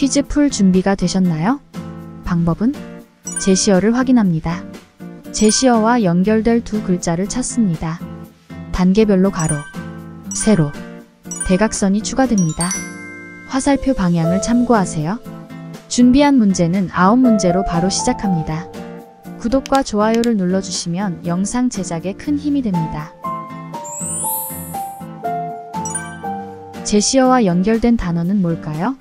퀴즈 풀 준비가 되셨나요? 방법은 제시어를 확인합니다. 제시어와 연결될 두 글자를 찾습니다. 단계별로 가로, 세로, 대각선이 추가됩니다. 화살표 방향을 참고하세요. 준비한 문제는 9문제로 바로 시작합니다. 구독과 좋아요를 눌러주시면 영상 제작에 큰 힘이 됩니다. 제시어와 연결된 단어는 뭘까요?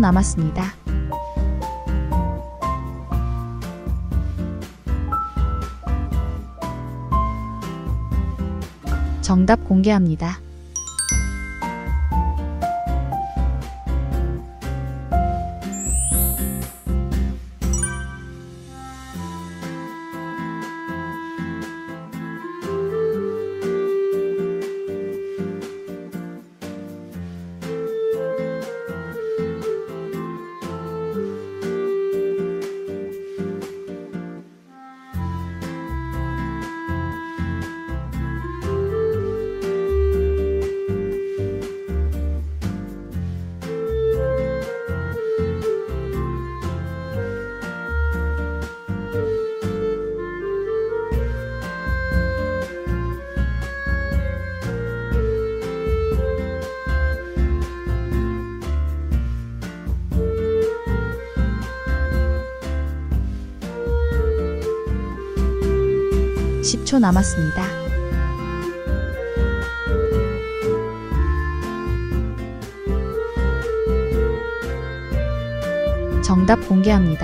남았습니다. 정답 공개합니다. 남았습니다. 정답 공개합니다.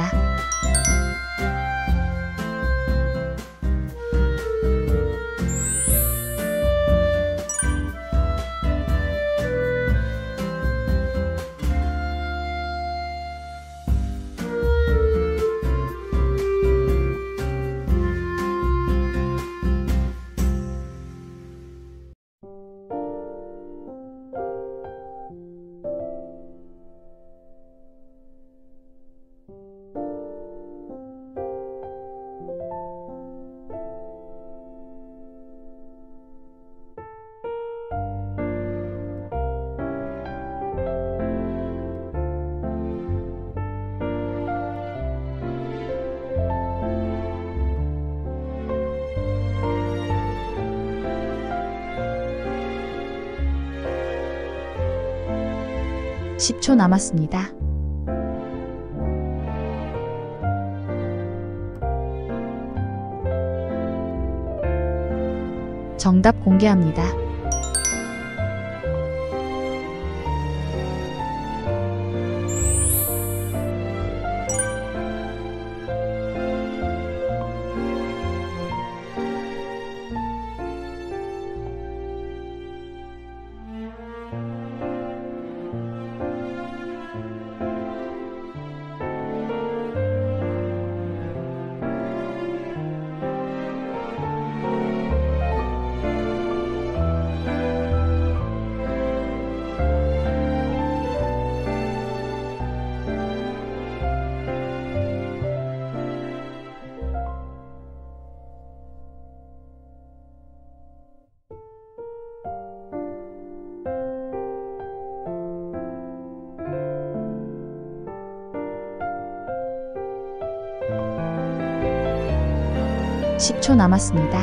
남았습니다.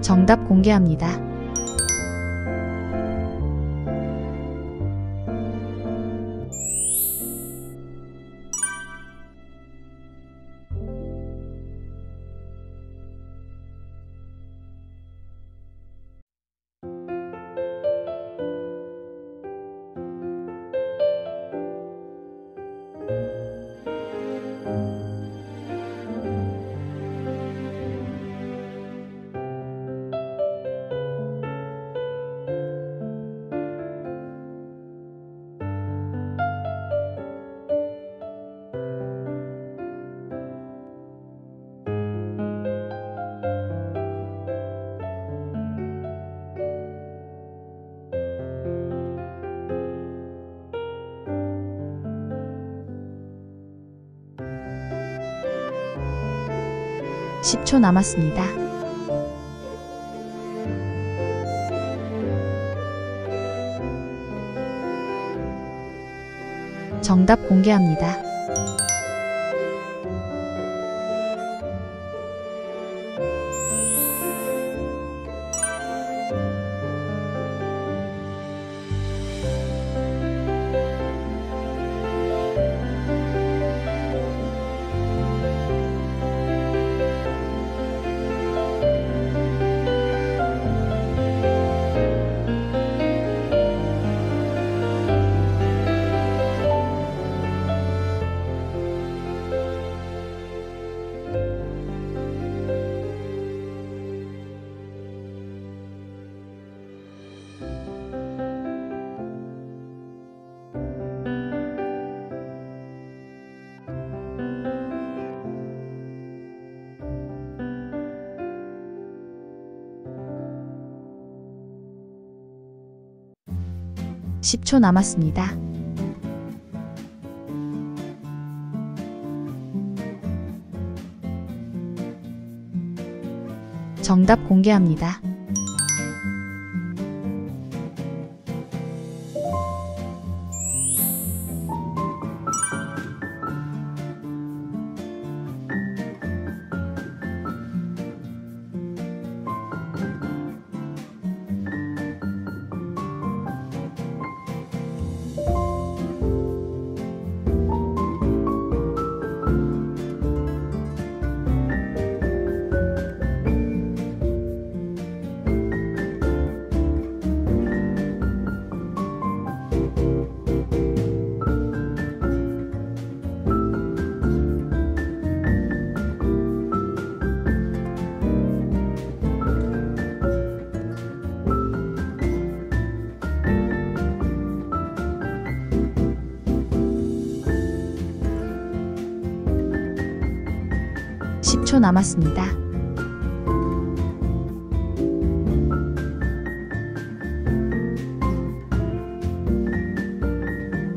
정답 공개합니다. 남았습니다. 정답 공개합니다. 10초 남았습니다. 정답 공개합니다. 십 초 남았습니다.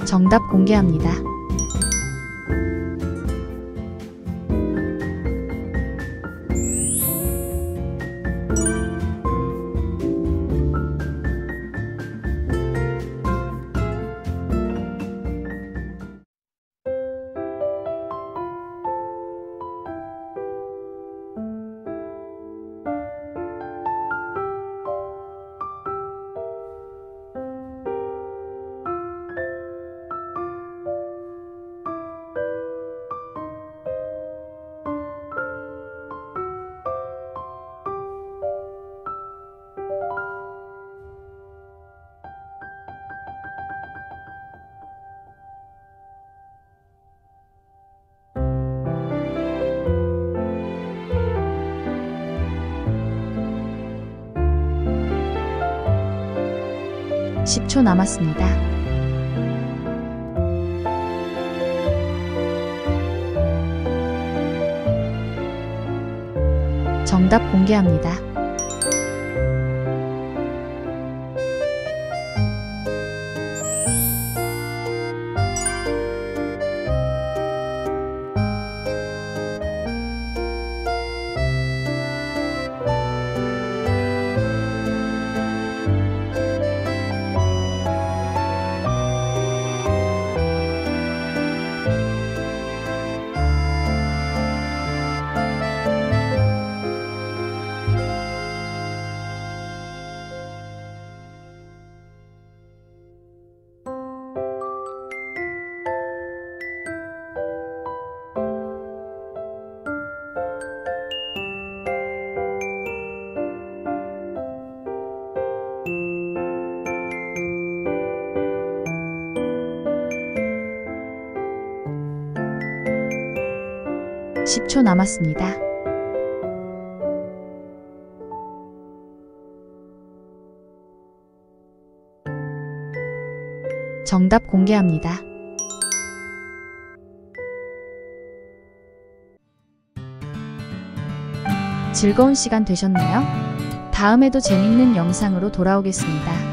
정답 공개합니다. 남았습니다. 정답 공개합니다. 십 초 남았습니다. 정답 공개합니다. 십 초 남았습니다. 정답 공개합니다. 즐거운 시간 되셨나요? 다음에도 재밌는 영상으로 돌아오겠습니다.